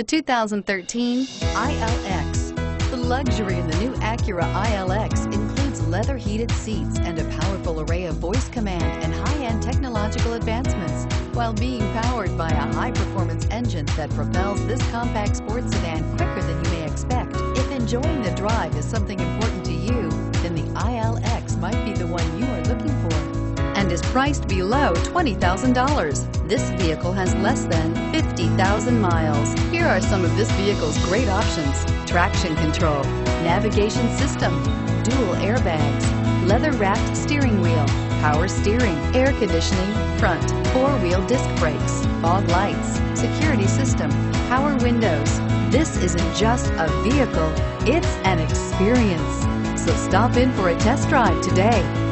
The 2013 ILX. The luxury in the new Acura ILX includes leather-heated seats and a powerful array of voice command and high-end technological advancements, while being powered by a high-performance engine that propels this compact sports sedan quicker than you may expect. If enjoying the drive is something important to you, then the ILX might be the one you are looking for, and is priced below $20,000. This vehicle has less than 50,000 miles. Here are some of this vehicle's great options: traction control, navigation system, dual airbags, leather-wrapped steering wheel, power steering, air conditioning, front, four-wheel disc brakes, fog lights, security system, power windows. This isn't just a vehicle, it's an experience. So stop in for a test drive today.